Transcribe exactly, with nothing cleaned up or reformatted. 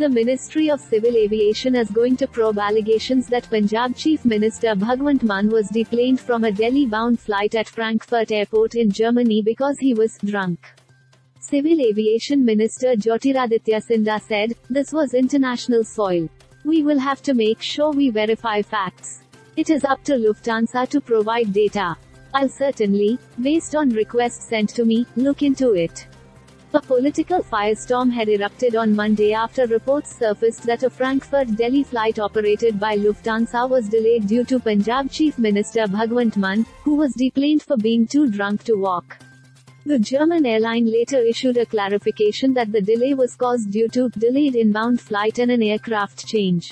The Ministry of Civil Aviation is going to probe allegations that Punjab Chief Minister Bhagwant Mann was deplaned from a Delhi-bound flight at Frankfurt airport in Germany because he was drunk. Civil Aviation Minister Jyotiraditya Scindia said, "This was international soil. We will have to make sure we verify facts. It is up to Lufthansa to provide data. I'll certainly, based on requests sent to me, look into it." A political firestorm had erupted on Monday after reports surfaced that a Frankfurt-Delhi flight operated by Lufthansa was delayed due to Punjab Chief Minister Bhagwant Mann, who was deplaned for being too drunk to walk. The German airline later issued a clarification that the delay was caused due to delayed inbound flight and an aircraft change.